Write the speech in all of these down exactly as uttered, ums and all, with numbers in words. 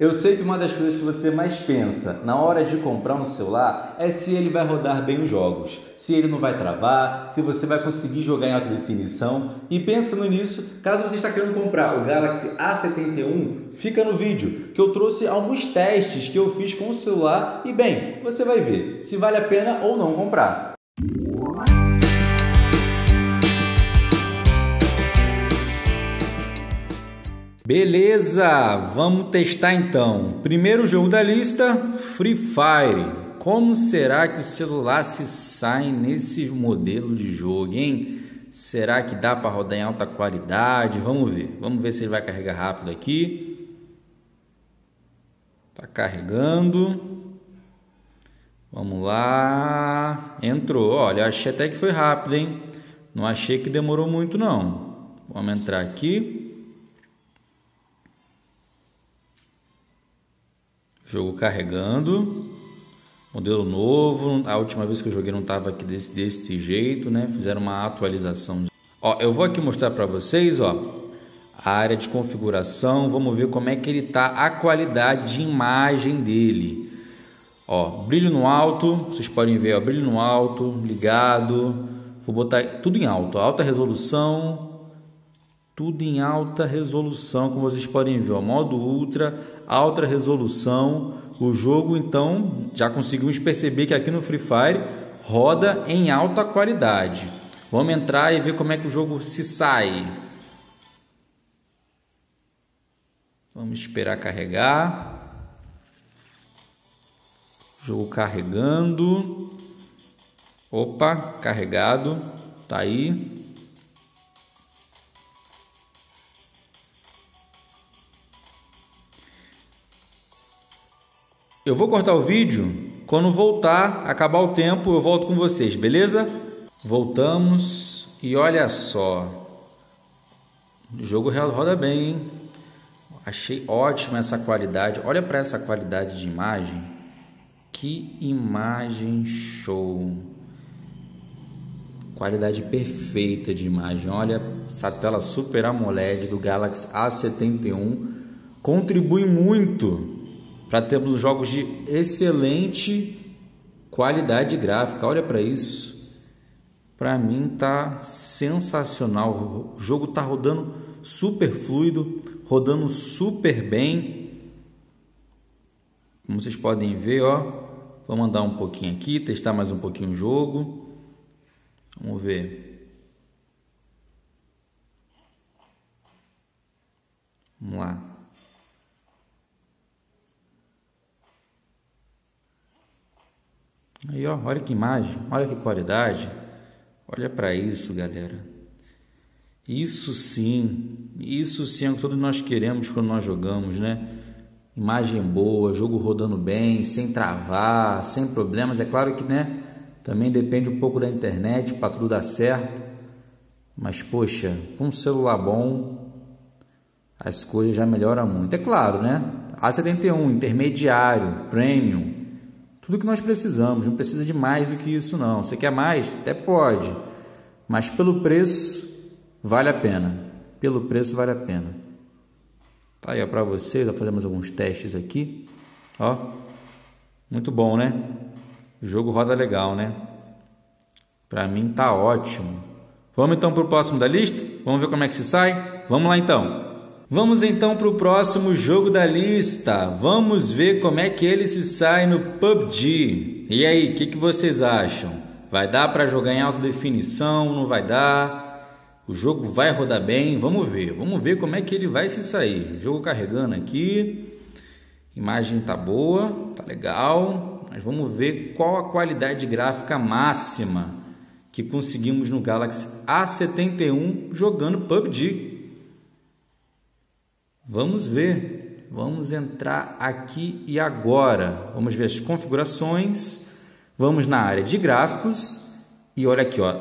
Eu sei que uma das coisas que você mais pensa na hora de comprar um celular é se ele vai rodar bem os jogos, se ele não vai travar, se você vai conseguir jogar em alta definição. E pensando nisso, caso você está querendo comprar o Galaxy A setenta e um, fica no vídeo que eu trouxe alguns testes que eu fiz com o celular e bem, você vai ver se vale a pena ou não comprar. Beleza, vamos testar então. Primeiro jogo da lista, Free Fire. Como será que o celular se sai nesse modelo de jogo, hein? Será que dá para rodar em alta qualidade? Vamos ver. Vamos ver se ele vai carregar rápido aqui. Tá carregando. Vamos lá. Entrou. Olha, achei até que foi rápido, hein? Não achei que demorou muito, não. Vamos entrar aqui. Jogo carregando, modelo novo, a última vez que eu joguei não estava aqui desse, desse jeito, né? Fizeram uma atualização. Ó, eu vou aqui mostrar para vocês, ó, a área de configuração, vamos ver como é que ele tá, a qualidade de imagem dele. Ó, brilho no alto, vocês podem ver, ó, brilho no alto, ligado, vou botar tudo em alto, ó, alta resolução. Tudo em alta resolução, como vocês podem ver, o modo ultra, alta resolução. O jogo, então, já conseguimos perceber que aqui no Free Fire roda em alta qualidade. Vamos entrar e ver como é que o jogo se sai. Vamos esperar carregar. Jogo carregando. Opa, carregado. Tá aí. Eu vou cortar o vídeo, quando voltar, acabar o tempo, eu volto com vocês, beleza? Voltamos e olha só, o jogo roda bem, hein? Achei ótima essa qualidade, olha para essa qualidade de imagem, que imagem show! Qualidade perfeita de imagem, olha essa tela Super AMOLED do Galaxy A setenta e um, contribui muito para termos jogos de excelente qualidade gráfica. Olha para isso. Para mim tá sensacional. O jogo tá rodando super fluido, rodando super bem. Como vocês podem ver, ó. Vamos andar um pouquinho aqui, testar mais um pouquinho o jogo. Vamos ver. Vamos lá. Aí, ó, olha que imagem, olha que qualidade. Olha para isso, galera. Isso sim, isso sim é o que todos nós queremos quando nós jogamos, né? Imagem boa, jogo rodando bem, sem travar, sem problemas. É claro que, né, também depende um pouco da internet para tudo dar certo. Mas, poxa, com um celular bom, as coisas já melhoram muito. É claro, né? A setenta e um, intermediário, premium. Tudo que nós precisamos, não precisa de mais do que isso não. Você quer mais? Até pode. Mas pelo preço, vale a pena. Pelo preço, vale a pena. Tá aí, ó, pra vocês, ó, fazemos alguns testes aqui. Ó, muito bom, né? O jogo roda legal, né? Pra mim tá ótimo. Vamos então pro próximo da lista? Vamos ver como é que se sai? Vamos lá então. Vamos então para o próximo jogo da lista. Vamos ver como é que ele se sai no P U B G. E aí, o que, que vocês acham? Vai dar para jogar em alta definição? Não vai dar? O jogo vai rodar bem? Vamos ver. Vamos ver como é que ele vai se sair. Jogo carregando aqui. Imagem tá boa, tá legal. Mas vamos ver qual a qualidade gráfica máxima que conseguimos no Galaxy A setenta e um jogando P U B G. Vamos ver, vamos entrar aqui e agora, vamos ver as configurações, vamos na área de gráficos e olha aqui, ó,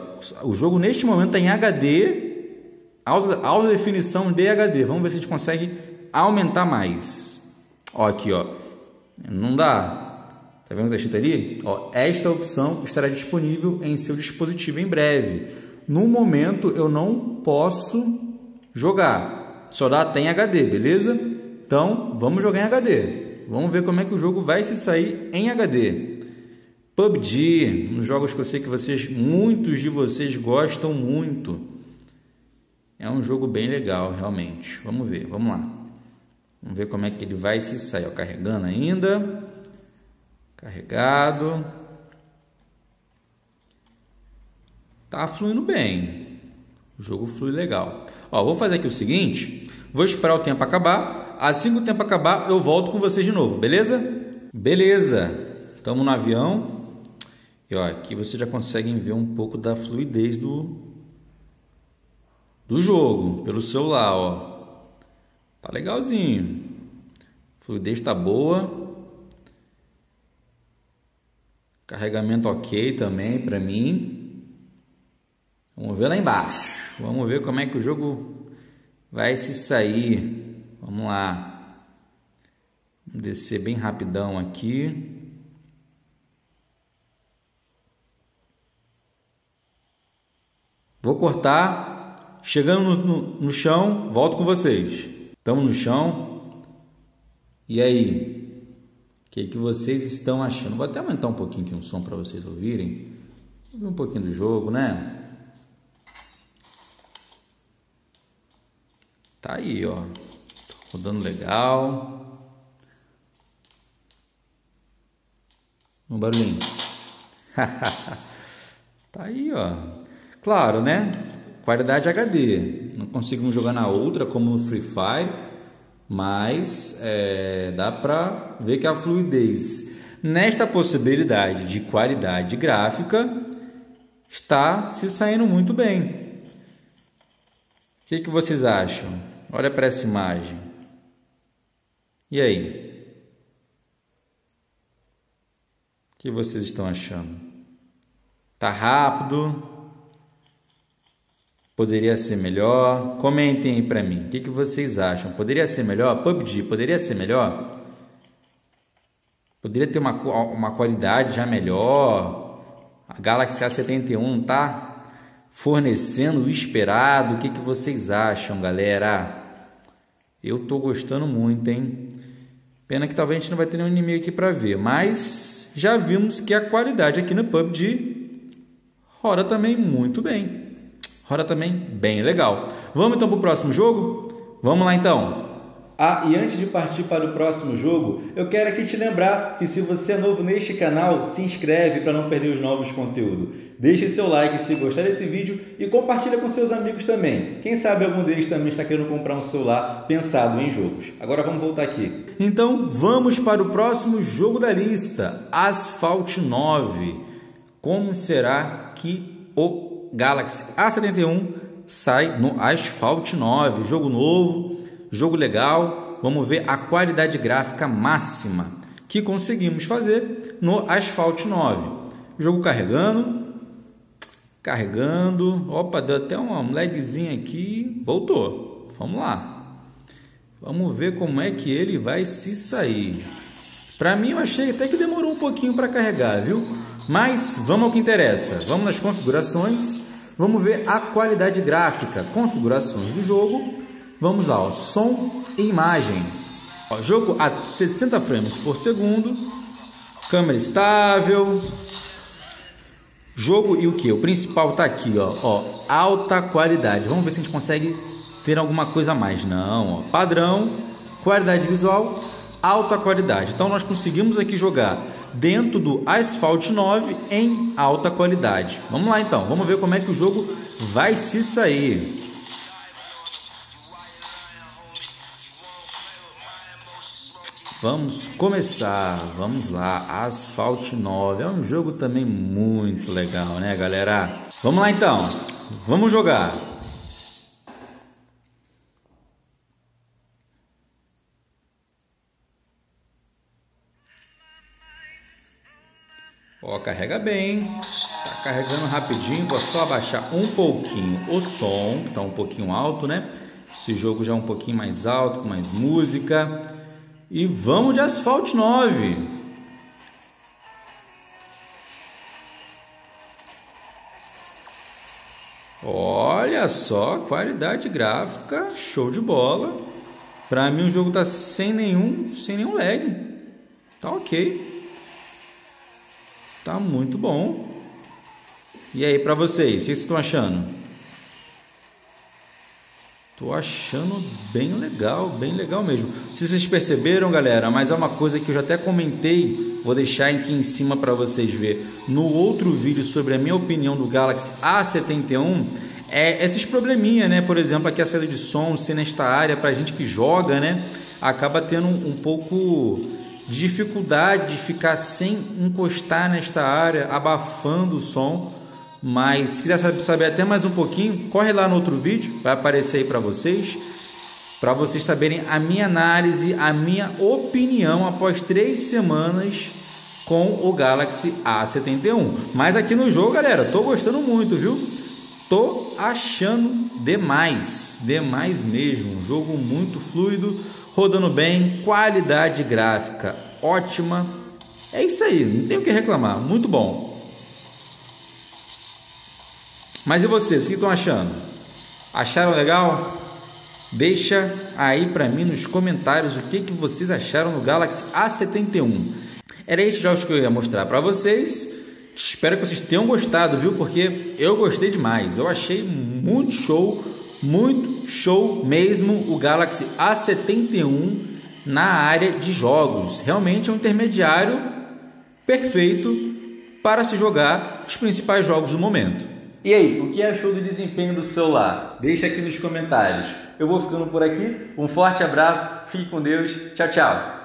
o jogo neste momento está em H D, alta, alta definição de H D, vamos ver se a gente consegue aumentar mais, ó, aqui, ó, não dá, tá vendo o que está escrito ali? Ó, esta opção estará disponível em seu dispositivo em breve, no momento eu não posso jogar. Só dá até em H D, beleza? Então, vamos jogar em H D. Vamos ver como é que o jogo vai se sair em H D. P U B G, um dos jogos que eu sei que vocês, muitos de vocês gostam muito. É um jogo bem legal, realmente. Vamos ver, vamos lá. Vamos ver como é que ele vai se sair. Ó, carregando ainda. Carregado. Tá fluindo bem. O jogo flui legal. Ó, vou fazer aqui o seguinte. Vou esperar o tempo acabar. Assim que o tempo acabar, eu volto com vocês de novo, beleza? Beleza. Estamos no avião. E ó, aqui vocês já conseguem ver um pouco da fluidez do... do jogo, pelo celular, ó. Tá legalzinho. A fluidez tá boa. Carregamento ok também pra mim. Vamos ver lá embaixo. Vamos ver como é que o jogo vai se sair. Vamos lá. Vamos descer bem rapidão aqui. Vou cortar. Chegando no, no, no chão, volto com vocês. Estamos no chão. E aí? O que, que vocês estão achando? Vou até aumentar um pouquinho aqui um som para vocês ouvirem. Um pouquinho do jogo, né? Tá aí, ó. Rodando legal. Um barulhinho. Tá aí, ó. Claro, né? Qualidade H D, não conseguimos jogar na outra como no Free Fire, mas é, dá para ver que a fluidez nesta possibilidade de qualidade gráfica está se saindo muito bem. O que, que vocês acham? Olha para essa imagem. E aí? O que vocês estão achando? Tá rápido? Poderia ser melhor? Comentem aí pra mim. O que, que vocês acham? Poderia ser melhor? P U B G, poderia ser melhor? Poderia ter uma, uma qualidade já melhor? A Galaxy A setenta e um tá fornecendo o esperado? O que, que vocês acham, galera? Eu tô gostando muito, hein? Pena que talvez a gente não vai ter nenhum inimigo aqui pra ver. Mas já vimos que a qualidade aqui no P U B G roda também muito bem. Roda também bem legal. Vamos então para o próximo jogo? Vamos lá então! Ah, e antes de partir para o próximo jogo, eu quero aqui te lembrar que se você é novo neste canal, se inscreve para não perder os novos conteúdos. Deixe seu like se gostar desse vídeo e compartilha com seus amigos também. Quem sabe algum deles também está querendo comprar um celular pensado em jogos. Agora vamos voltar aqui. Então vamos para o próximo jogo da lista, Asphalt nove. Como será que o Galaxy A setenta e um sai no Asphalt nove, jogo novo, jogo legal. Vamos ver a qualidade gráfica máxima que conseguimos fazer no Asphalt nove. Jogo carregando, carregando. Opa, deu até um lagzinho aqui, voltou. Vamos lá. Vamos ver como é que ele vai se sair. Para mim eu achei até que demorou um pouquinho para carregar, viu? Mas vamos ao que interessa, vamos nas configurações, vamos ver a qualidade gráfica, configurações do jogo, vamos lá, ó, som e imagem, ó, jogo a sessenta frames por segundo, câmera estável, jogo e o que? O principal tá aqui, ó, ó, alta qualidade, vamos ver se a gente consegue ter alguma coisa a mais, não, ó, padrão, qualidade visual, alta qualidade, então nós conseguimos aqui jogar dentro do Asphalt nove em alta qualidade. Vamos lá então, vamos ver como é que o jogo vai se sair. Vamos começar, vamos lá, Asphalt nove, é um jogo também muito legal, né galera? Vamos lá então, vamos jogar. Ó, carrega bem, tá carregando rapidinho, vou só abaixar um pouquinho o som, que tá um pouquinho alto, né? Esse jogo já é um pouquinho mais alto, com mais música. E vamos de Asphalt nove. Olha só, qualidade gráfica, show de bola. Pra mim o jogo tá sem nenhum, sem nenhum lag. Tá ok. Tá muito bom. E aí pra vocês, o que vocês estão achando? Tô achando bem legal, bem legal mesmo. Se vocês perceberam, galera, mas é uma coisa que eu já até comentei, vou deixar aqui em cima para vocês ver. No outro vídeo sobre a minha opinião do Galaxy A setenta e um, é esses probleminha, né? Por exemplo, aqui a saída de som, se nesta área, para gente que joga, né? Acaba tendo um pouco de dificuldade de ficar sem encostar nesta área, abafando o som. Mas se quiser saber até mais um pouquinho, corre lá no outro vídeo, vai aparecer aí para vocês, para vocês saberem a minha análise, a minha opinião após três semanas com o Galaxy A setenta e um. Mas aqui no jogo, galera, tô gostando muito, viu? Tô achando demais, demais mesmo. Um jogo muito fluido, rodando bem, qualidade gráfica ótima. É isso aí, não tenho o que reclamar, muito bom. Mas e vocês, o que estão achando? Acharam legal? Deixa aí para mim nos comentários o que, que vocês acharam do Galaxy A setenta e um. Era esses jogos que eu ia mostrar para vocês. Espero que vocês tenham gostado, viu? Porque eu gostei demais. Eu achei muito show, muito show mesmo o Galaxy A setenta e um na área de jogos. Realmente é um intermediário perfeito para se jogar os principais jogos do momento. E aí, o que achou do desempenho do celular? Deixa aqui nos comentários. Eu vou ficando por aqui, um forte abraço, fique com Deus, tchau, tchau!